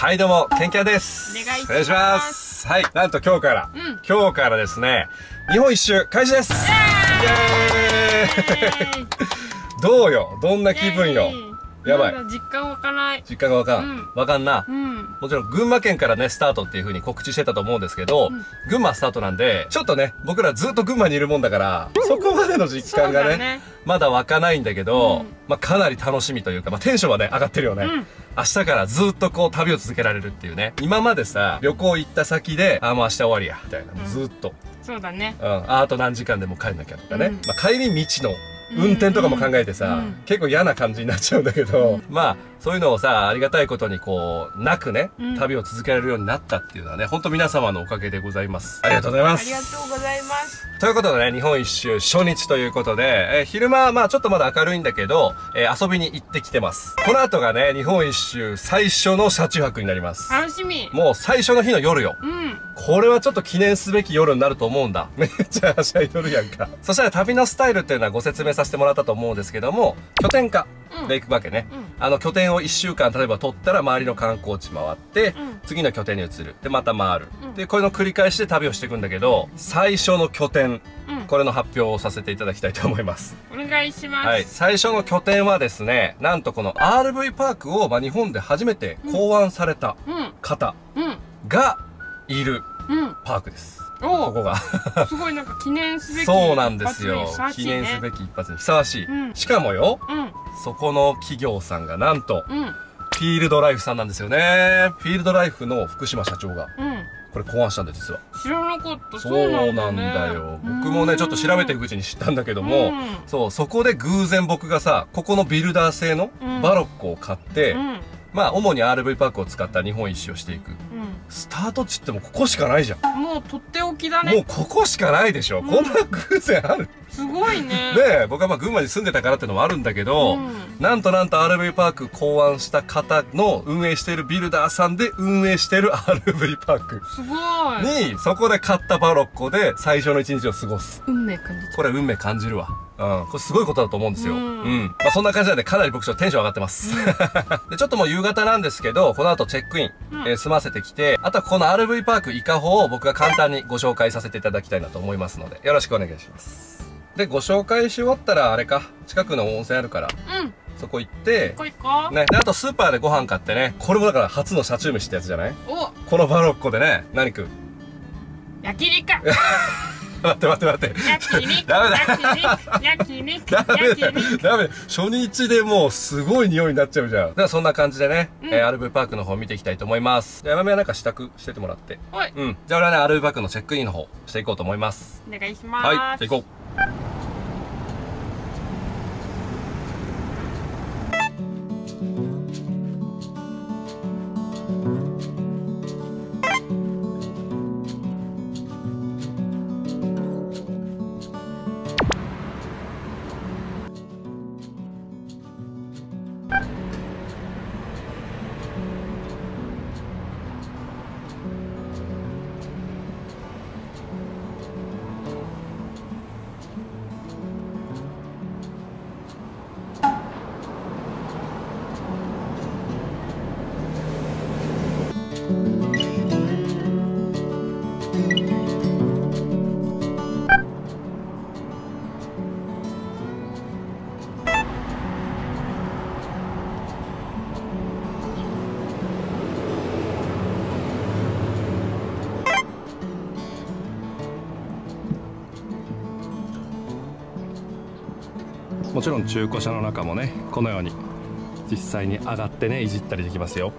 はいどうも、ケンケンです。お願いします。はい、なんと今日からですね、日本一周開始です。イエーイどうよ、どんな気分よ。やばい。実感湧かない。実感が湧かんな。もちろん群馬県からね、スタートっていう風に告知してたと思うんですけど、群馬スタートなんで、ちょっとね、僕らずっと群馬にいるもんだから、そこまでの実感がね、まだ湧かないんだけど、まあかなり楽しみというか、まあテンションはね、上がってるよね。明日からずっとこう旅を続けられるっていうね。今までさ、旅行行った先で、あ、もう明日終わりや、みたいな。ずっと。そうだね。あと何時間でも帰んなきゃとかね。まあ帰り道の、運転とかも考えてさ、結構嫌な感じになっちゃうんだけど、まあ、そういうのをさ、ありがたいことにこう、なくね、旅を続けられるようになったっていうのはね、ほんと皆様のおかげでございます。ありがとうございます。ありがとうございます。ということでね、日本一周初日ということで、昼間、まあちょっとまだ明るいんだけど、遊びに行ってきてます。この後がね、日本一周最初の車中泊になります。楽しみ。もう最初の日の夜よ。これはちょっと記念すべき夜になると思うんだ。めっちゃはしゃいどるやんか。そしたら旅のスタイルっていうのはご説明させてもらったと思うんですけども、拠点化で行くわけね。拠点を1週間例えば取ったら周りの観光地回って、次の拠点に移る。で、また回る。で、これの繰り返しで旅をしていくんだけど、最初の拠点、これの発表をさせていただきたいと思います。お願いします。はい。最初の拠点はですね、なんとこの RV パークを、日本で初めて考案された方がいるパークです。ここがすごいなんか記念すべきそうなんですよ。記念すべき一発にふさわしい。しかもよ、そこの企業さんがなんとフィールドライフさんなんですよね。フィールドライフの福島社長がこれ考案したんだ、実は。知らなかった。そうなんだよ。僕もねちょっと調べていくうちに知ったんだけども、そこで偶然僕がさ、ここのビルダー製のバロックを買って、まあ主に RV パークを使った日本一周をしていくスタート地ってもうここしかないじゃん。もうとっておきだね。もうここしかないでしょ。こんな偶然ある。すごいね。ねえ、僕はまあ群馬に住んでたからってのもあるんだけど、なんと RV パーク考案した方の運営しているビルダーさんで運営している RV パーク。すごい。に、そこで買ったバロッコで最初の一日を過ごす。運命感じる。これ運命感じるわ。これすごいことだと思うんですよ。まあそんな感じなんで、かなり僕ちょっとテンション上がってます。で、ちょっともう夕方なんですけど、この後チェックイン、済ませてきて、あとはこの RV パーク伊香保を僕が簡単にご紹介させていただきたいなと思いますので、よろしくお願いします。で、ご紹介し終わったら、あれか、近くの温泉あるから。そこ行って、ね、あとスーパーでご飯買ってね、これもだから初の車中飯ってやつじゃない？このバロッコでね、何食う？焼き肉。待って。ダメだ。初日でもうすごい匂いになっちゃうじゃん。だからそんな感じでね、RV パークの方見ていきたいと思います。じゃあ、やまめはなんか支度しててもらって。はい。じゃあ俺はね、RV パークのチェックインの方していこうと思います。お願いします。はい。じゃあ行こう。もちろん中古車の中もね、このように実際に上がってね、いじったりできますよ。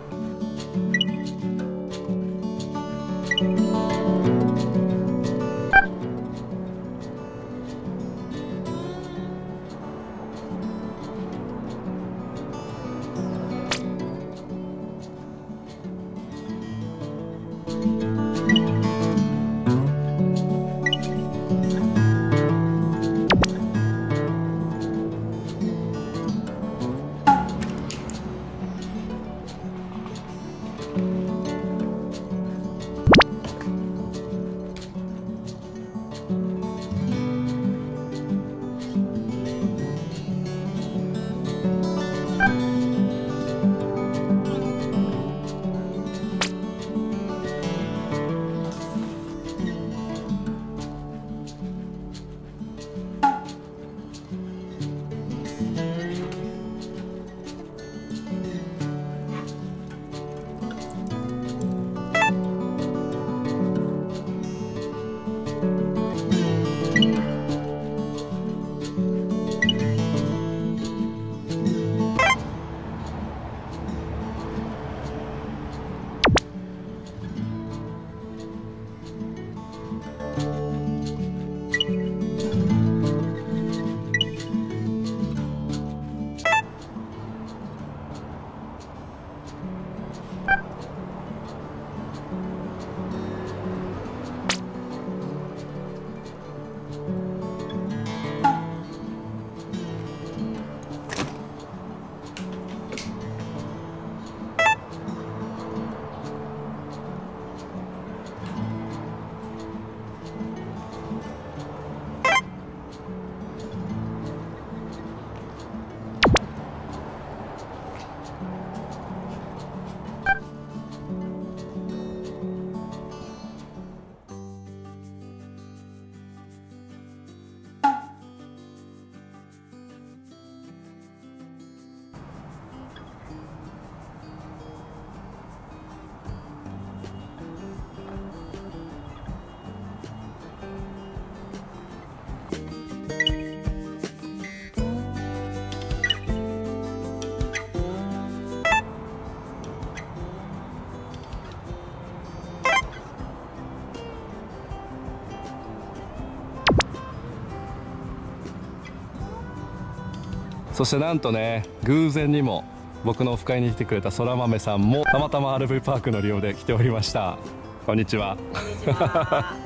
そしてなんとね、偶然にも僕のオフ会に来てくれたそら豆さんもたまたま RV パークの利用で来ておりました。こんにちは。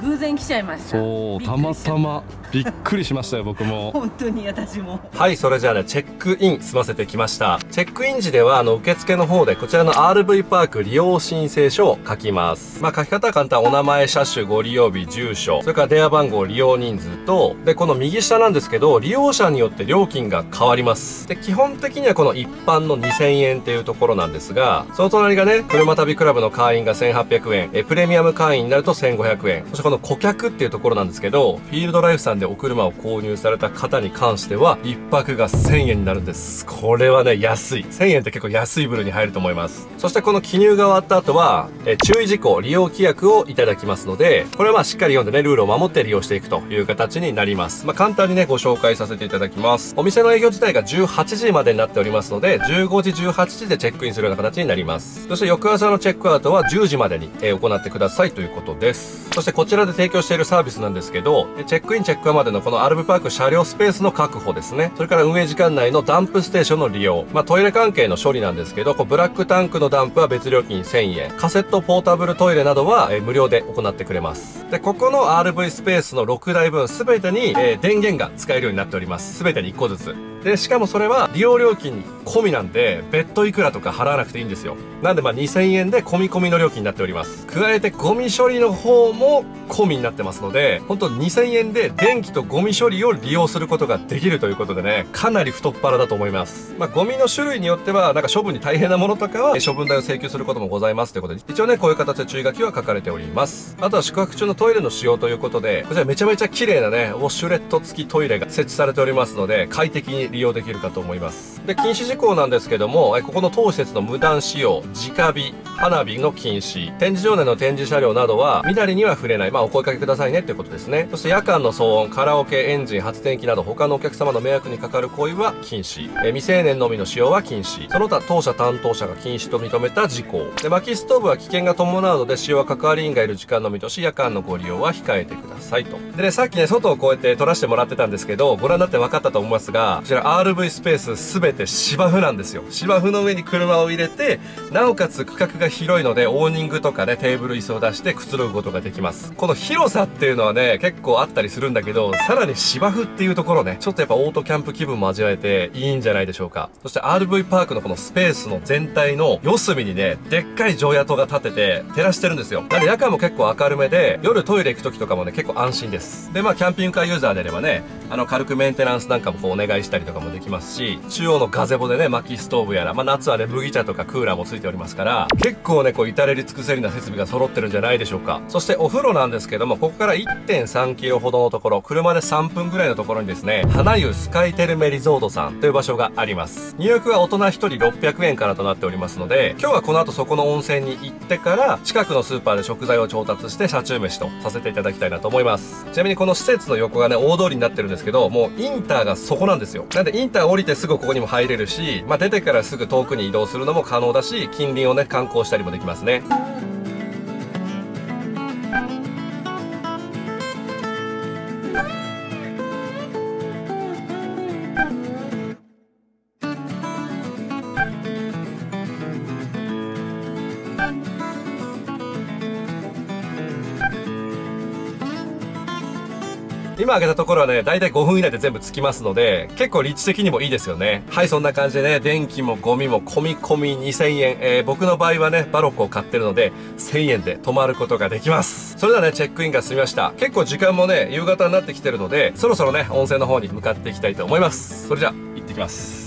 偶然来ちゃいました。そう、たまたまびっくりしましたよ、僕も。本当に私も。はい、それじゃあね、チェックイン済ませてきました。チェックイン時では受付の方でこちらの RV パーク利用申請書を書きます。まあ書き方は簡単。お名前、車種、ご利用日、住所、それから電話番号、利用人数と、でこの右下なんですけど、利用者によって料金が変わります。で基本的にはこの一般の2000円っていうところなんですが、その隣がね、車旅クラブの会員が1800円、プレミアム会員になると1500円、そしてこの顧客っていうところなんですけど、フィールドライフさんでお車を購入された方に関しては1泊が1000円になるんです。これはね、安い。1000円って結構安い部類に入ると思います。そしてこの記入が終わった後は注意事項、利用規約をいただきますので、これはまあしっかり読んでね、ルールを守って利用していくという形になります。まあ簡単にね、ご紹介させていただきます。お店の営業自体が18時までになっておりますので、15時、18時でチェックインするような形になります。そして翌朝のチェックアウトは10時までに行ってくださいということです。そしてこちらで提供しているサービスなんですけど、チェックインチェックアウトまでのこのRVパーク車両スペースの確保ですね、それから運営時間内のダンプステーションの利用、まあトイレ関係の処理なんですけど、ブラックタンクのダンプは別料金1000円、カセットポータブルトイレなどは無料で行ってくれます。でここの RV スペースの6台分全てに電源が使えるようになっております。全てに1個ずつで、しかもそれは利用料金込みなんで、別途いくらとか払わなくていいんですよ。なんでまあ2000円で込み込みの料金になっております。加えてゴミ処理の方も込みになってますので、本当2000円で電気とゴミ処理を利用することができるということでね、かなり太っ腹だと思います。まあゴミの種類によってはなんか処分に大変なものとかは処分代を請求することもございますということで、一応ねこういう形で注意書きは書かれております。あとは宿泊中のトイレの使用ということで、こちらめちゃめちゃ綺麗なね、ウォシュレット付きトイレが設置されておりますので、快適に利用できるかと思います。で禁止事項なんですけども、ここの当施設の無断使用、直火、花火の禁止、展示場内の展示車両などはみだりには触れない、まあお声掛けくださいねっていうことですね。そして夜間の騒音、カラオケ、エンジン、発電機など他のお客様の迷惑にかかる行為は禁止、未成年のみの使用は禁止、その他当社担当者が禁止と認めた事項で、薪ストーブは危険が伴うので使用は関わり員がいる時間のみとし、夜間のご利用は控えてくださいと。でね、さっきね外をこうやって撮らせてもらってたんですけど、ご覧になって分かったと思いますが、こちらRV スペース全て芝生なんですよ。芝生の上に車を入れて、なおかつ区画が広いのでオーニングとかね、テーブル椅子を出してくつろぐことができます。この広さっていうのはね、結構あったりするんだけど、さらに芝生っていうところね、ちょっとやっぱオートキャンプ気分も味わえていいんじゃないでしょうか。そして RV パークのこのスペースの全体の四隅にね、でっかい常夜灯が立てて照らしてるんですよ。なので夜間も結構明るめで、夜トイレ行く時とかもね結構安心です。でまあキャンピングカーユーザーであればね、軽くメンテナンスなんかもこうお願いしたりとかもできますし、中央のガゼボでね、薪ストーブやら、まあ夏はね麦茶とかクーラーもついておりますから、結構ねこう至れり尽くせりな設備が揃ってるんじゃないでしょうか。そしてお風呂なんですけども、ここから 1.3 キロほどのところ、車で3分ぐらいのところにですね、花湯スカイテルメリゾートさんという場所があります。入浴は大人1人600円からとなっておりますので、今日はこの後そこの温泉に行ってから近くのスーパーで食材を調達して車中飯とさせていただきたいなと思います。ちなみにこの施設の横がね大通りになってるんですけど、もうインターがそこなんですよ。なんでインター降りてすぐここにも入れるし、まあ出てからすぐ遠くに移動するのも可能だし、近隣をね観光したりもできますね。今挙げたところはね、だいたい5分以内で全部着きますので、結構立地的にもいいですよね。はい、そんな感じでね、電気もゴミも込み込み2000円、僕の場合はねバロックを買ってるので1000円で泊まることができます。それではね、チェックインが済みました。結構時間もね夕方になってきてるので、そろそろね温泉の方に向かっていきたいと思います。それじゃあ行ってきます。